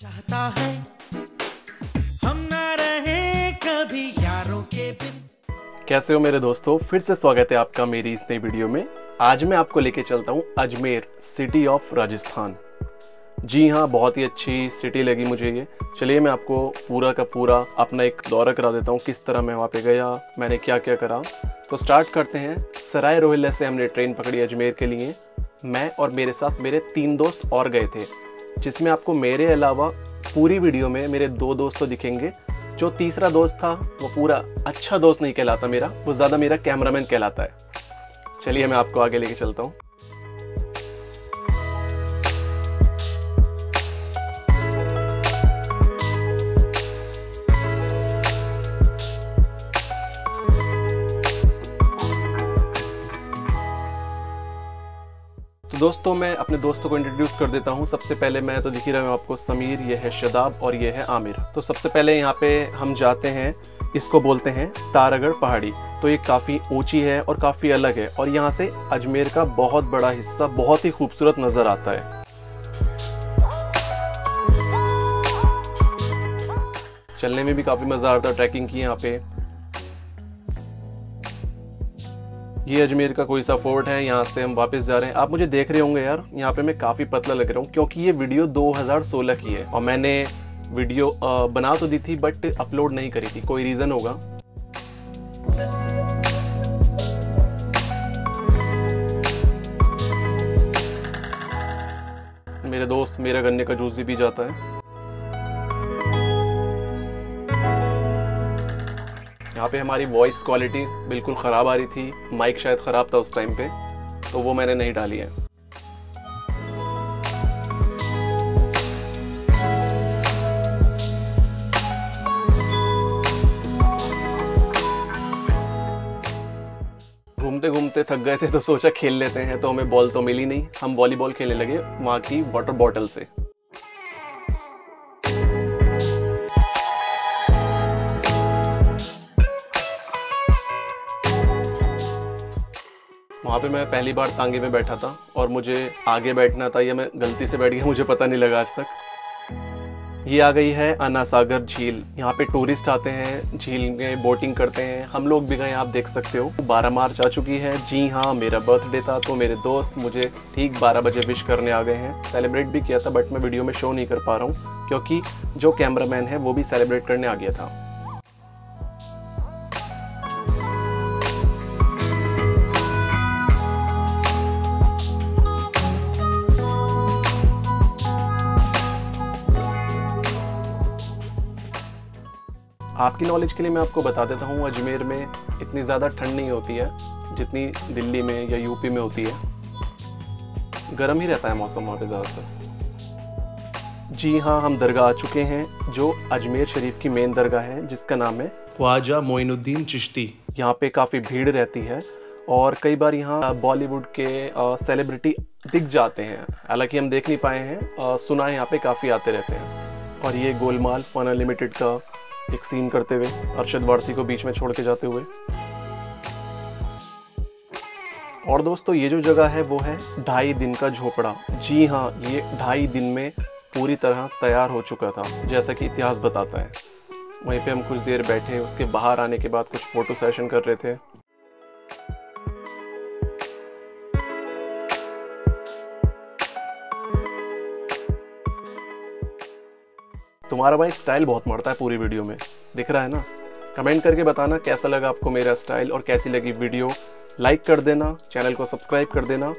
चाहता है हम ना रहे कभी यारों के बिन। कैसे हो मेरे दोस्तों, फिर से स्वागत है आपका मेरी इस नई वीडियो में। आज मैं आपको लेके चलता हूँ अजमेर सिटी ऑफ राजस्थान। जी हाँ, बहुत ही अच्छी सिटी लगी मुझे ये। चलिए मैं आपको पूरा का पूरा अपना एक दौरा करा देता हूँ, किस तरह मैं वहाँ पे गया, मैंने क्या क्या करा। तो स्टार्ट करते हैं। सराय रोहिल्ला से हमने ट्रेन पकड़ी अजमेर के लिए। मैं और मेरे साथ मेरे 3 दोस्त और गए थे, जिसमें आपको मेरे अलावा पूरी वीडियो में मेरे 2 दोस्त तो दिखेंगे। जो तीसरा दोस्त था वो पूरा अच्छा दोस्त नहीं कहलाता मेरा, वो ज़्यादा मेरा कैमरामैन कहलाता है। चलिए मैं आपको आगे लेके चलता हूँ। दोस्तों मैं अपने दोस्तों को इंट्रोड्यूस कर देता हूँ। सबसे पहले मैं तो दिख ही रहा हूँ आपको समीर, ये है शदाब और ये है आमिर। तो सबसे पहले यहाँ पे हम जाते हैं, इसको बोलते हैं तारागढ़ पहाड़ी। तो ये काफ़ी ऊंची है और काफ़ी अलग है, और यहाँ से अजमेर का बहुत बड़ा हिस्सा बहुत ही खूबसूरत नज़र आता है। चलने में भी काफ़ी मज़ा आता है, ट्रैकिंग की यहाँ पे। ये अजमेर का कोई सा फोर्ट है, यहाँ से हम वापस जा रहे हैं। आप मुझे देख रहे होंगे यार, यहाँ पे मैं काफ़ी पतला लग रहा हूँ, क्योंकि ये वीडियो 2016 की है और मैंने वीडियो बना तो दी थी बट अपलोड नहीं करी थी, कोई रीज़न होगा। मेरे दोस्त मेरा गन्ने का जूस भी पी जाता है। यहाँ पे हमारी वॉइस क्वालिटी बिल्कुल ख़राब आ रही थी, माइक शायद ख़राब था उस टाइम पे, तो वो मैंने नहीं डाली है। घूमते घूमते थक गए थे तो सोचा खेल लेते हैं, तो हमें बॉल तो मिली नहीं, हम वॉलीबॉल खेलने लगे वहाँ की वाटर बॉटल से। वहाँ पे मैं पहली बार तांगे में बैठा था और मुझे आगे बैठना था, या मैं गलती से बैठ गया मुझे पता नहीं लगा आज तक। ये आ गई है अनासागर झील। यहाँ पे टूरिस्ट आते हैं, झील में बोटिंग करते हैं। हम लोग भी गए, आप देख सकते हो। 12 मार्च आ चुकी है। जी हाँ, मेरा बर्थडे था तो मेरे दोस्त मुझे ठीक 12 बजे विश करने आ गए हैं। सेलिब्रेट भी किया था बट मैं वीडियो में शो नहीं कर पा रहा हूँ, क्योंकि जो कैमरामैन है वो भी सेलिब्रेट करने आ गया था। आपकी नॉलेज के लिए मैं आपको बता देता हूँ, अजमेर में इतनी ज़्यादा ठंड नहीं होती है जितनी दिल्ली में या यूपी में होती है। गर्म ही रहता है मौसम वहाँ पे ज़्यादातर। जी हाँ, हम दरगाह आ चुके हैं, जो अजमेर शरीफ की मेन दरगाह है, जिसका नाम है ख्वाजा मोइनुद्दीन चिश्ती। यहाँ पे काफ़ी भीड़ रहती है और कई बार यहाँ बॉलीवुड के सेलिब्रिटी दिख जाते हैं, हालाँकि हम देख नहीं पाए हैं, सुना है यहाँ पर काफ़ी आते रहते हैं। और ये गोलमाल फन लिमिटेड का एक सीन करते हुए, अरशद वारसी को बीच में छोड़ के जाते हुए। और दोस्तों ये जो जगह है वो है ढाई दिन का झोपड़ा। जी हाँ, ये 2.5 दिन में पूरी तरह तैयार हो चुका था, जैसा कि इतिहास बताता है। वहीं पे हम कुछ देर बैठे, उसके बाहर आने के बाद कुछ फोटो सेशन कर रहे थे। तुम्हारा भाई स्टाइल बहुत मारता है पूरी वीडियो में, दिख रहा है ना। कमेंट करके बताना कैसा लगा आपको मेरा स्टाइल और कैसी लगी वीडियो। लाइक कर देना, चैनल को सब्सक्राइब कर देना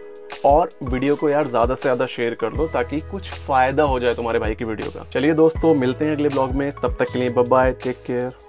और वीडियो को यार ज़्यादा से ज़्यादा शेयर कर दो, ताकि कुछ फ़ायदा हो जाए तुम्हारे भाई की वीडियो का। चलिए दोस्तों, मिलते हैं अगले ब्लॉग में, तब तक के लिए बाय बाय, टेक केयर।